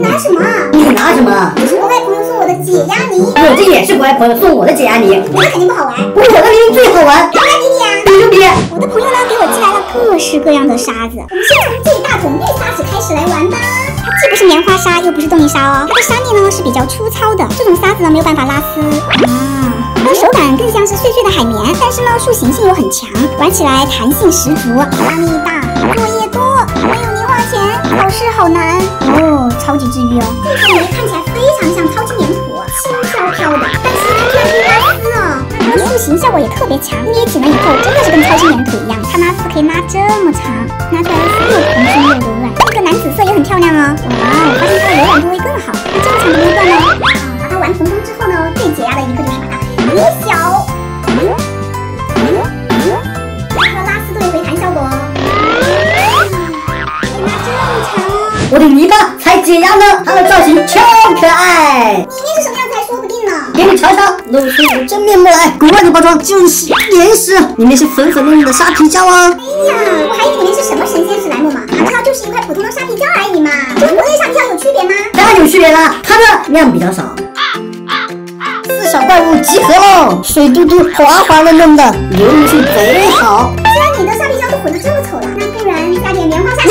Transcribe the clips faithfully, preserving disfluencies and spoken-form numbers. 拿什么？你拿什么？你是我外婆送我的解压泥。我这也是我外婆送我的解压泥。那肯定不好玩。我的明明最好玩。来比比啊！牛逼！我的朋友呢给我寄来了各式各样的沙子。我们先从最大种绿砂石开始来玩吧。它既不是棉花沙，又不是冻泥沙哦。它的沙面呢是比较粗糙的，这种沙子呢没有办法拉丝。啊。 它的手感更像是碎碎的海绵，但是呢，塑形性又很强，玩起来弹性十足，压力大，作业多，没有零花钱，考试好难哦，超级治愈哦。这个泥看起来非常像超级粘土，轻飘飘的，但是它居然可以拉丝哦，它的塑形效果也特别强，捏紧了以后真的是跟超级粘土一样，它拉丝可以拉这么长，拉出来丝又蓬松又柔软。这个蓝紫色也很漂亮哦，哇，我发现它的柔软度会更好，那这么长的一段呢，啊，把它玩蓬松之后呢，最解压的一个就是把它。 很小，它和拉丝都有回弹效果哦。可以拉这么长哦！我的泥巴才解压呢，它的造型超可爱。里面是什么样子还说不定呢。给你瞧瞧，露出我真面目来。国外的包装就是岩石，里面是粉粉嫩嫩的沙皮胶啊。哎呀，我还以为里面是什么神仙史莱姆嘛，哪知道就是一块普通的沙皮胶而已嘛。和国内沙皮胶有区别吗？当然有区别啦，它的量比较少。 小怪物集合喽！水嘟嘟、滑滑嫩嫩的，流入性贼好。既然你的沙皮胶都混得这么丑了，那不然加点棉花沙。耶！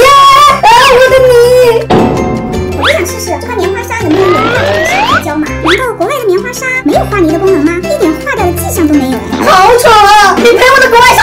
啊，我的泥！我就想试试这块棉花沙能不能融化这个沙皮胶嘛？难道国外的棉花沙没有化泥的功能吗？一点化掉的迹象都没有哎！好丑啊！你赔我的国外。